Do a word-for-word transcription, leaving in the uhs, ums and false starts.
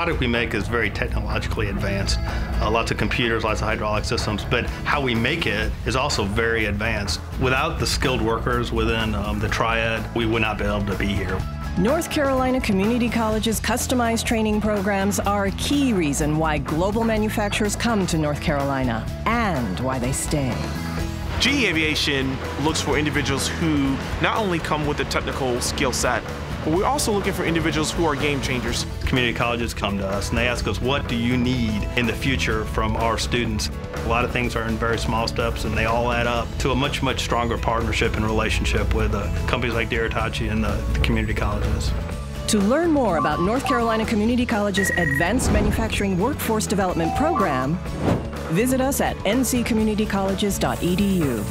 product we make is very technologically advanced. Uh, lots of computers, lots of hydraulic systems, but how we make it is also very advanced. Without the skilled workers within um, the triad, we would not be able to be here. North Carolina Community College's customized training programs are a key reason why global manufacturers come to North Carolina and why they stay. G E Aviation looks for individuals who not only come with a technical skill set, but we're also looking for individuals who are game changers. Community colleges come to us and they ask us, what do you need in the future from our students? A lot of things are in very small steps and they all add up to a much, much stronger partnership and relationship with uh, companies like Deritachi and the, the community colleges. To learn more about North Carolina Community College's Advanced Manufacturing Workforce Development Program, visit us at N C community colleges dot E D U.